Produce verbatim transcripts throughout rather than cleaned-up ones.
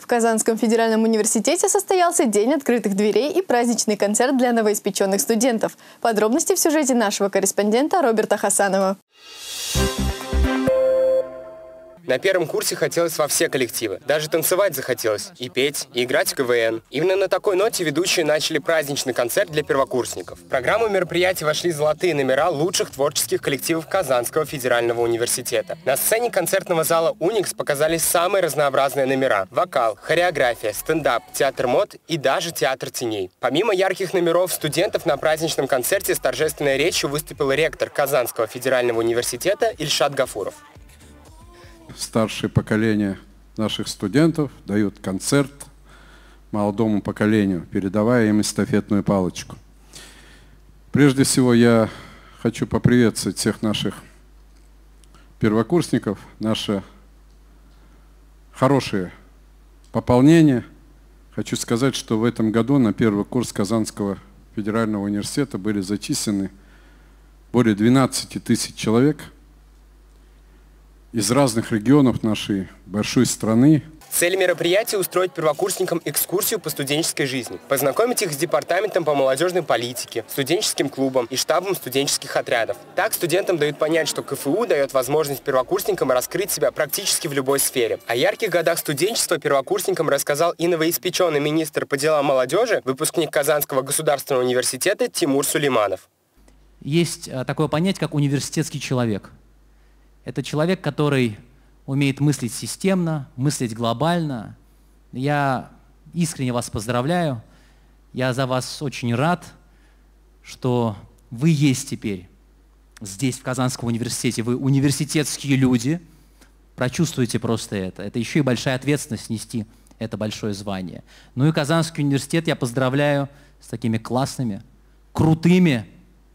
В Казанском федеральном университете состоялся День открытых дверей и праздничный концерт для новоиспеченных студентов. Подробности в сюжете нашего корреспондента Роберта Хасанова. На первом курсе хотелось во все коллективы. Даже танцевать захотелось. И петь, и играть в ка вэ эн. Именно на такой ноте ведущие начали праздничный концерт для первокурсников. В программу мероприятий вошли золотые номера лучших творческих коллективов Казанского федерального университета. На сцене концертного зала «Уникс» показались самые разнообразные номера. Вокал, хореография, стендап, театр мод и даже театр теней. Помимо ярких номеров студентов, на праздничном концерте с торжественной речью выступил ректор Казанского федерального университета Ильшат Гафуров. Старшее поколение наших студентов дают концерт молодому поколению, передавая им эстафетную палочку. Прежде всего я хочу поприветствовать всех наших первокурсников, наше хорошее пополнение. Хочу сказать, что в этом году на первый курс Казанского федерального университета были зачислены более двенадцати тысяч человек из разных регионов нашей большой страны. Цель мероприятия – устроить первокурсникам экскурсию по студенческой жизни, познакомить их с департаментом по молодежной политике, студенческим клубом и штабом студенческих отрядов. Так студентам дают понять, что ка эф у дает возможность первокурсникам раскрыть себя практически в любой сфере. О ярких годах студенчества первокурсникам рассказал и новоиспеченный министр по делам молодежи, выпускник Казанского государственного университета Тимур Сулейманов. Есть такое понятие, как университетский человек. Это человек, который умеет мыслить системно, мыслить глобально. Я искренне вас поздравляю. Я за вас очень рад, что вы есть теперь здесь, в Казанском университете. Вы университетские люди. Прочувствуйте просто это. Это еще и большая ответственность нести это большое звание. Ну и Казанский университет я поздравляю с такими классными, крутыми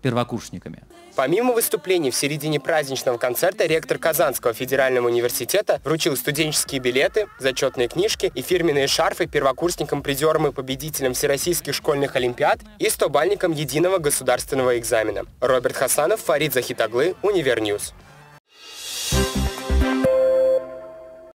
первокурсниками. Помимо выступлений, в середине праздничного концерта ректор Казанского федерального университета вручил студенческие билеты, зачетные книжки и фирменные шарфы первокурсникам, призерам и победителям всероссийских школьных олимпиад и стобальникам единого государственного экзамена. Роберт Хасанов, Фарид Захитаглы, Универньюз.